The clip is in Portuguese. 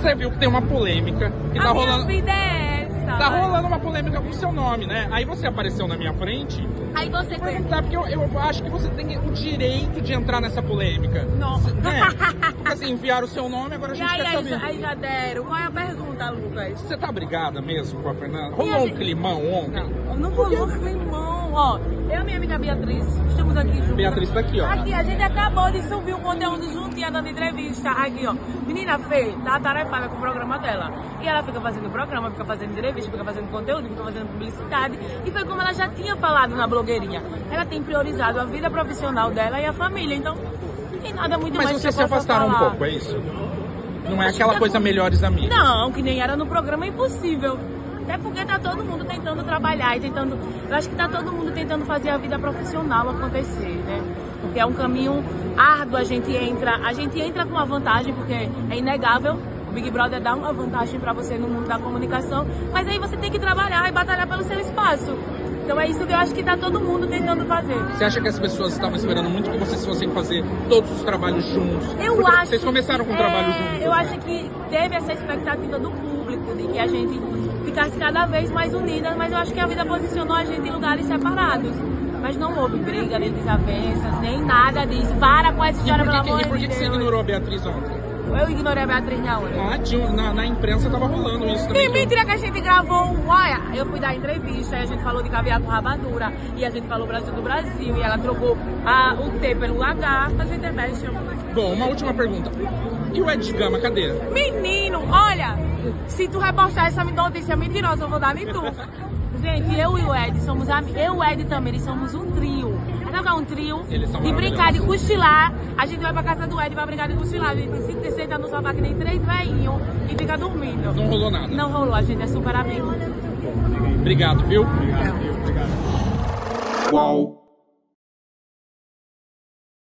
você viu que tem uma polêmica. Que tá rolando... minha vida é essa. Tá rolando uma polêmica com o seu nome, né? Aí você apareceu na minha frente. Aí você perguntar, porque eu acho que você tem o direito de entrar nessa polêmica. Não. É, porque assim, enviaram o seu nome, agora a gente quer saber. Aí já deram. Qual é a pergunta, Lucas? Você tá brigada mesmo com a Fernanda? Rolou um climão ontem? Não, não rolou um climão, ó. Eu e minha amiga Beatriz, estamos aqui juntos. Beatriz tá aqui, ó. Aqui, a gente acabou de subir o conteúdo juntinha da entrevista. Aqui, ó. Menina Fê tá atarefada com o programa dela. E ela fica fazendo programa, fica fazendo entrevista, fica fazendo conteúdo, fica fazendo publicidade. E foi como ela já tinha falado na blogueirinha. Ela tem priorizado a vida profissional dela e a família. Então, não tem nada muito mais que eu possa falar. Mas vocês se afastaram um pouco, é isso? Não é aquela coisa melhores amigos. Não, que nem era no programa, é impossível. Até porque tá todo mundo tentando trabalhar e tentando... Eu acho que tá todo mundo tentando fazer a vida profissional acontecer, né? Porque é um caminho árduo, a gente entra com uma vantagem, porque é inegável. O Big Brother dá uma vantagem pra você no mundo da comunicação, mas aí você tem que trabalhar e batalhar pelo seu espaço. Então é isso que eu acho que tá todo mundo tentando fazer. Você acha que as pessoas estavam esperando muito que vocês fossem fazer todos os trabalhos juntos? Eu acho. Vocês começaram com o trabalho juntos. Eu acho que teve essa expectativa do público, de que a gente ficasse cada vez mais unidas, mas eu acho que a vida posicionou a gente em lugares separados. Mas não houve briga, nem desavenças, nem nada disso. Para com essa história, pelo amor de Deus. E por que você ignorou a Beatriz ontem? Eu ignorei a Beatriz na hora. Na imprensa tava rolando isso também. E mentira que a gente gravou. Olha, eu fui dar entrevista e a gente falou de caviar com rapadura. E a gente falou Brasil do Brasil. E ela trocou o T pelo H. A gente é mexe. Bom, uma última pergunta. E o Ed Gama, cadê? Menino, olha. Se tu repostar essa notícia mentirosa, eu vou dar em tu. Gente, eu e o Ed somos amigos. Eu e o Ed também, eles somos um trio. Sabe um trio de brincar de cochilar? A gente vai pra casa do Ed e vai brincar de cochilar. A gente se senta no sofá que nem três velhinhos e fica dormindo. Não rolou nada. Não rolou, a gente é super amigo. Obrigado, viu? Obrigado, viu? Obrigado. Uau.